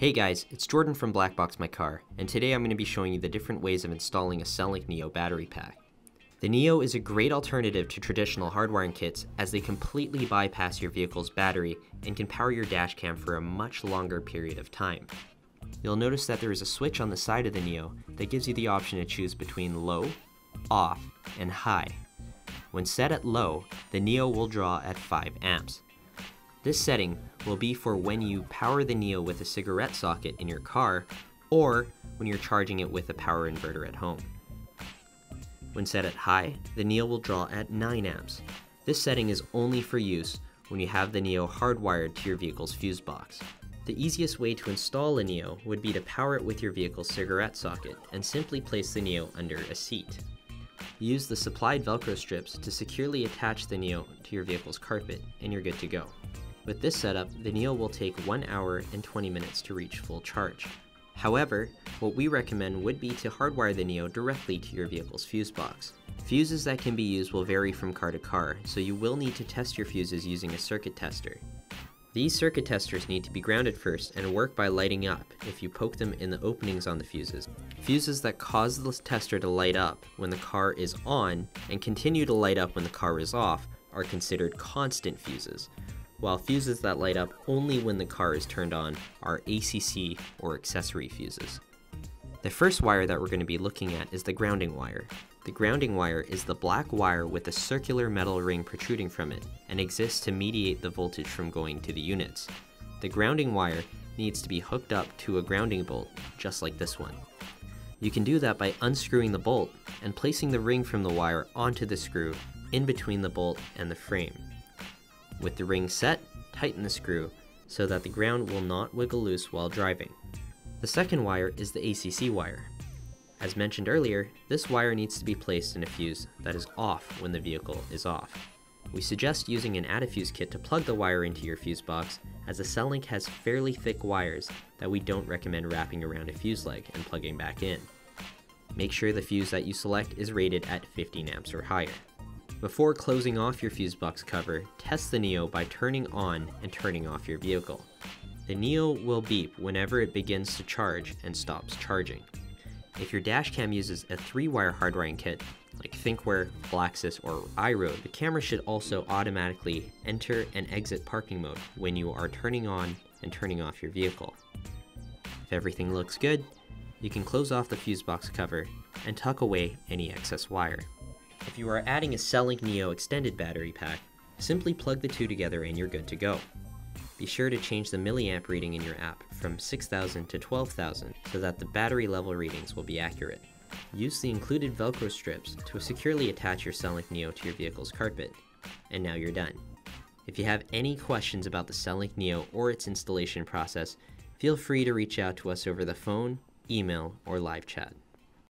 Hey guys, it's Jordan from BlackboxMyCar, and today I'm going to be showing you the different ways of installing a Cellink NEO battery pack. The NEO is a great alternative to traditional hardwiring kits as they completely bypass your vehicle's battery and can power your dash cam for a much longer period of time. You'll notice that there is a switch on the side of the NEO that gives you the option to choose between low, off, and high. When set at low, the NEO will draw at 5 amps. This setting will be for when you power the NEO with a cigarette socket in your car or when you're charging it with a power inverter at home. When set at high, the NEO will draw at 9 amps. This setting is only for use when you have the NEO hardwired to your vehicle's fuse box. The easiest way to install a NEO would be to power it with your vehicle's cigarette socket and simply place the NEO under a seat. Use the supplied Velcro strips to securely attach the NEO to your vehicle's carpet and you're good to go. With this setup, the NEO will take 1 hour and 20 minutes to reach full charge. However, what we recommend would be to hardwire the NEO directly to your vehicle's fuse box. Fuses that can be used will vary from car to car, so you will need to test your fuses using a circuit tester. These circuit testers need to be grounded first and work by lighting up if you poke them in the openings on the fuses. Fuses that cause the tester to light up when the car is on and continue to light up when the car is off are considered constant fuses, while fuses that light up only when the car is turned on are ACC or accessory fuses. The first wire that we're going to be looking at is the grounding wire. The grounding wire is the black wire with a circular metal ring protruding from it and exists to mediate the voltage from going to the units. The grounding wire needs to be hooked up to a grounding bolt, just like this one. You can do that by unscrewing the bolt and placing the ring from the wire onto the screw in between the bolt and the frame. With the ring set, tighten the screw so that the ground will not wiggle loose while driving. The second wire is the ACC wire. As mentioned earlier, this wire needs to be placed in a fuse that is off when the vehicle is off. We suggest using an add-a-fuse kit to plug the wire into your fuse box, as the Cellink has fairly thick wires that we don't recommend wrapping around a fuse leg and plugging back in. Make sure the fuse that you select is rated at 15 amps or higher. Before closing off your fuse box cover, test the NEO by turning on and turning off your vehicle. The NEO will beep whenever it begins to charge and stops charging. If your dash cam uses a 3-wire hardwiring kit, like Thinkware, Blacksys, or iRoad, the camera should also automatically enter and exit parking mode when you are turning on and turning off your vehicle. If everything looks good, you can close off the fuse box cover and tuck away any excess wire. If you are adding a Cellink NEO extended battery pack, simply plug the two together and you're good to go. Be sure to change the milliamp reading in your app from 6,000 to 12,000 so that the battery level readings will be accurate. Use the included Velcro strips to securely attach your Cellink NEO to your vehicle's carpet. And now you're done. If you have any questions about the Cellink NEO or its installation process, feel free to reach out to us over the phone, email, or live chat.